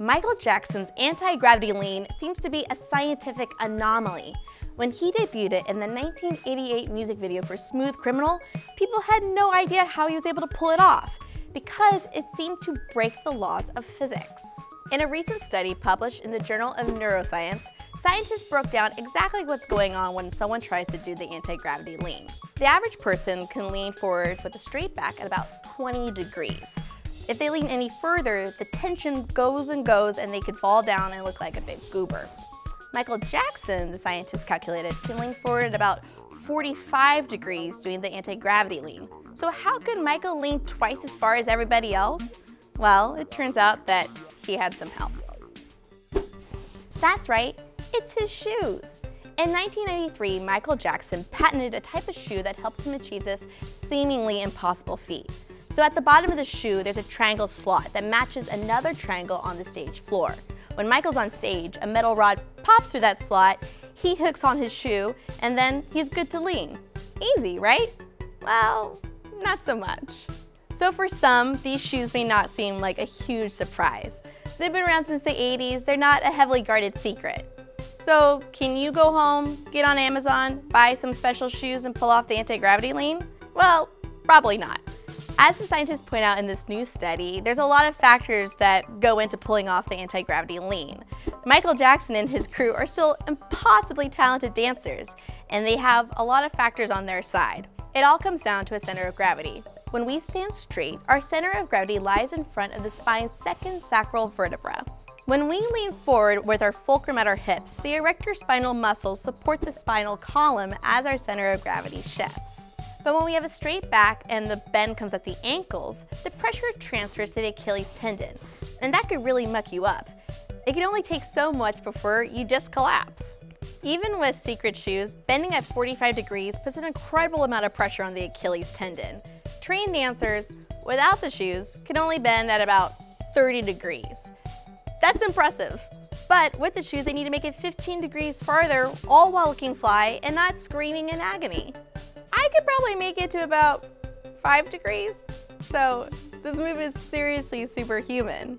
Michael Jackson's anti-gravity lean seems to be a scientific anomaly. When he debuted it in the 1988 music video for Smooth Criminal, people had no idea how he was able to pull it off, because it seemed to break the laws of physics. In a recent study published in the Journal of Neuroscience, scientists broke down exactly what's going on when someone tries to do the anti-gravity lean. The average person can lean forward with a straight back at about 20 degrees. If they lean any further, the tension goes and goes and they could fall down and look like a big goober. Michael Jackson, the scientists calculated, can lean forward at about 45 degrees doing the anti-gravity lean. So how could Michael lean twice as far as everybody else? Well, it turns out that he had some help. That's right, it's his shoes. In 1993, Michael Jackson patented a type of shoe that helped him achieve this seemingly impossible feat. So at the bottom of the shoe, there's a triangle slot that matches another triangle on the stage floor. When Michael's on stage, a metal rod pops through that slot, he hooks on his shoe, and then he's good to lean. Easy, right? Well, not so much. So for some, these shoes may not seem like a huge surprise. They've been around since the 80s, they're not a heavily guarded secret. So can you go home, get on Amazon, buy some special shoes, and pull off the anti-gravity lean? Well, probably not. As the scientists point out in this new study, there's a lot of factors that go into pulling off the anti-gravity lean. Michael Jackson and his crew are still impossibly talented dancers, and they have a lot of factors on their side. It all comes down to a center of gravity. When we stand straight, our center of gravity lies in front of the spine's second sacral vertebra. When we lean forward with our fulcrum at our hips, the erector spinal muscles support the spinal column as our center of gravity shifts. But when we have a straight back and the bend comes at the ankles, the pressure transfers to the Achilles tendon, and that could really muck you up. It can only take so much before you just collapse. Even with secret shoes, bending at 45 degrees puts an incredible amount of pressure on the Achilles tendon. Trained dancers without the shoes can only bend at about 30 degrees. That's impressive. But with the shoes, they need to make it 15 degrees farther, all while looking fly and not screaming in agony. I could probably make it to about 5 degrees, so this move is seriously superhuman.